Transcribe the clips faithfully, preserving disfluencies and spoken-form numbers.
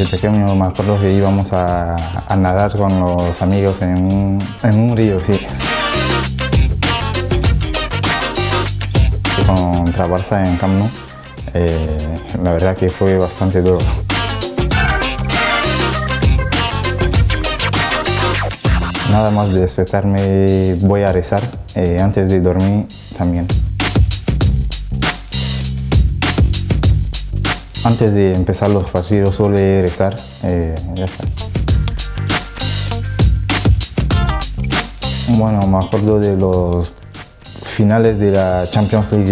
De pequeño me acuerdo que íbamos a, a nadar con los amigos en un, en un río, sí. Con Trabarza en Camp Nou, eh, la verdad que fue bastante duro. Nada más de despertarme voy a rezar, eh, antes de dormir también. Antes de empezar los partidos suelo rezar, eh, ya está. Bueno, me acuerdo de los finales de la Champions League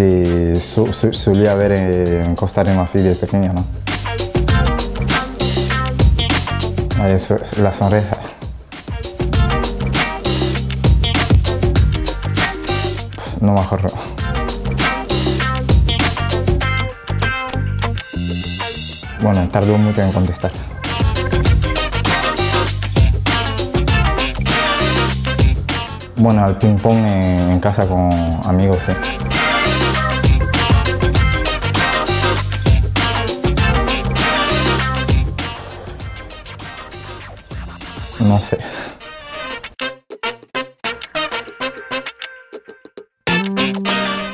que su su solía haber en Costa de Marfil de pequeño, ¿no? Eso es la sonrisa. Pff, no me acuerdo. Bueno, tardó mucho en contestar. Bueno, al ping-pong en, en casa con amigos, ¿eh? No sé.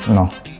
No.